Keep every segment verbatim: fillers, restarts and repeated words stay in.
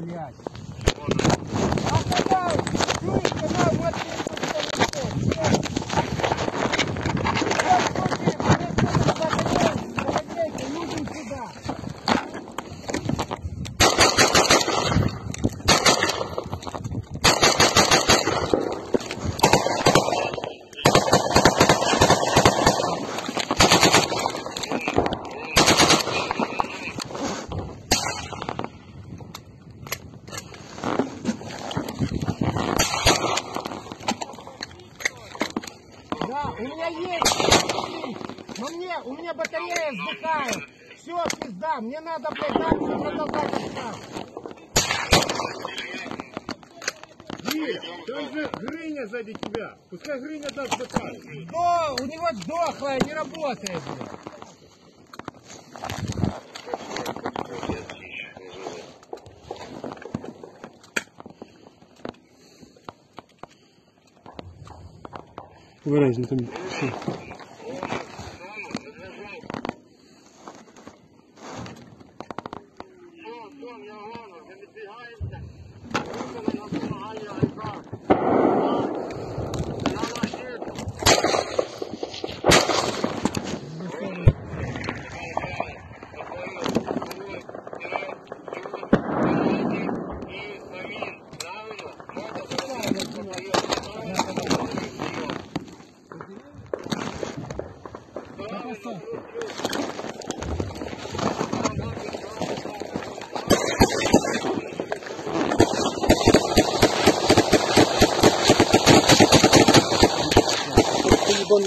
блядь. У меня есть, но мне, у меня батарея сдыхает. Все, пизда, мне надо, блядь, дальше продолжать отца. Там же Грыня сзади тебя, пускай Грыня даст сдыхает. Но у него дохлая, не работает. Выразительно там все.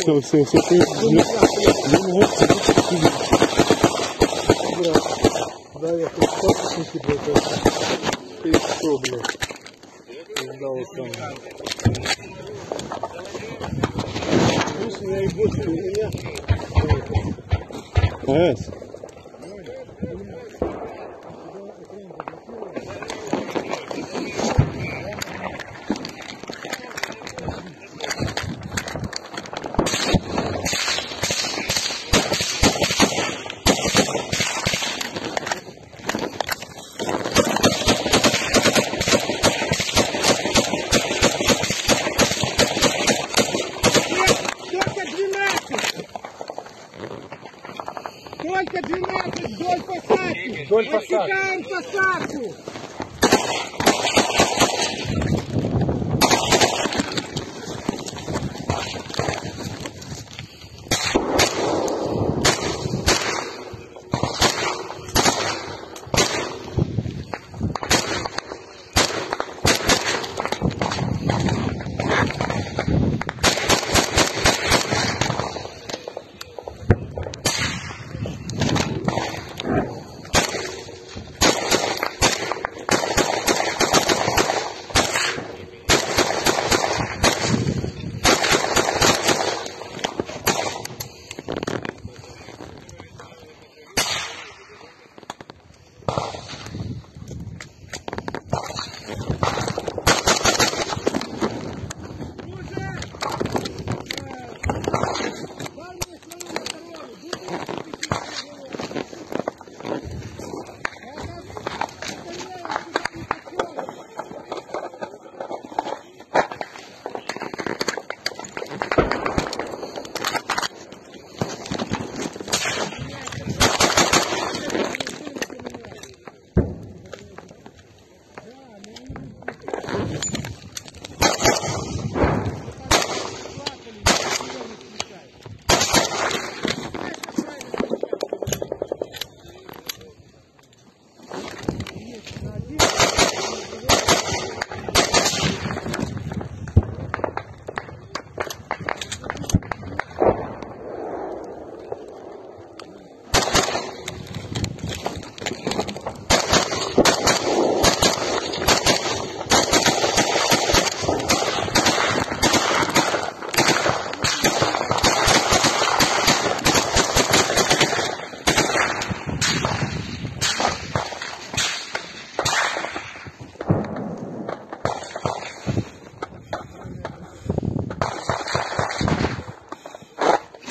Все, все, все, все. Я не могу садиться сюда. Да, я тут папочники прокатил. Ты что, блядь? Сдал сам. Пусть у меня и бочка, у меня. Ас. Только двенадцать вдоль посадки. Вдоль посадки. Посчитаем посадку.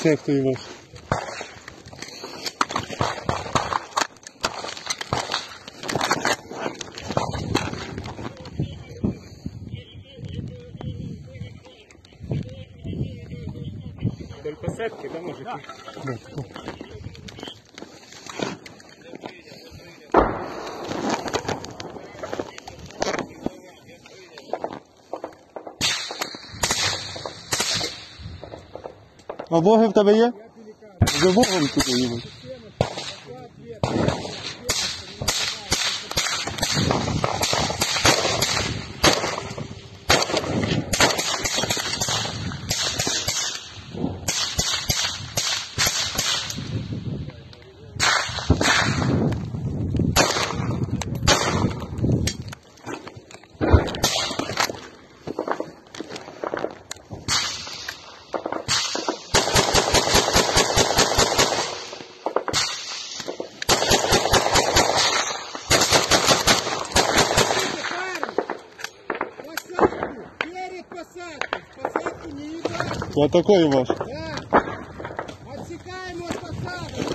Всех ты его. setki, da može tu. ما بوهم تبيه؟ بوهم تبيه. Вот такой ваш. Да. Отсекаем от посадок.